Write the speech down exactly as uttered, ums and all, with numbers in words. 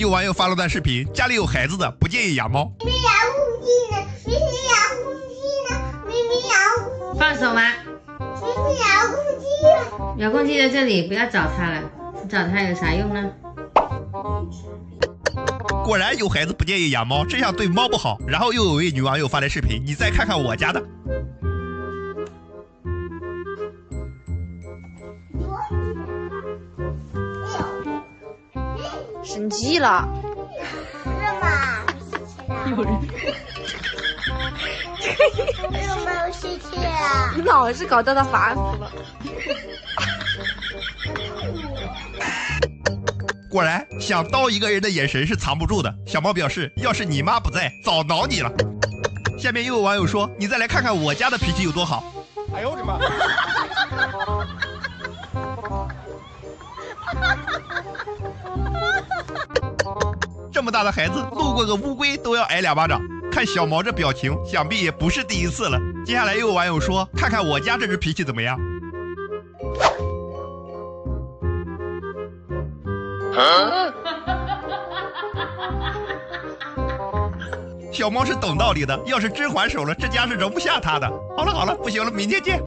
有网友发了段视频，家里有孩子的不建议养猫。没养公鸡呢，没谁养公鸡呢，没没养公鸡。放手吗？没没养公鸡呢。养公鸡在这里，不要找它了，找它有啥用呢？果然有孩子不建议养猫，真想对猫不好。然后又有位女网友发来视频，你再看看我家的。 生气了，是吗？有人，为什么有生气啊？你老是搞到他烦死了。果然，想刀一个人的眼神是藏不住的。小猫表示，要是你妈不在，早挠你了。下面又有网友说，你再来看看我家的脾气有多好。哎呦我的妈！这么大的孩子，路过个乌龟都要挨两巴掌。看小毛这表情，想必也不是第一次了。接下来又有网友说：“看看我家这只脾气怎么样？”啊、小猫是懂道理的，要是真还手了，这家是容不下他的。好了好了，不行了，明天见。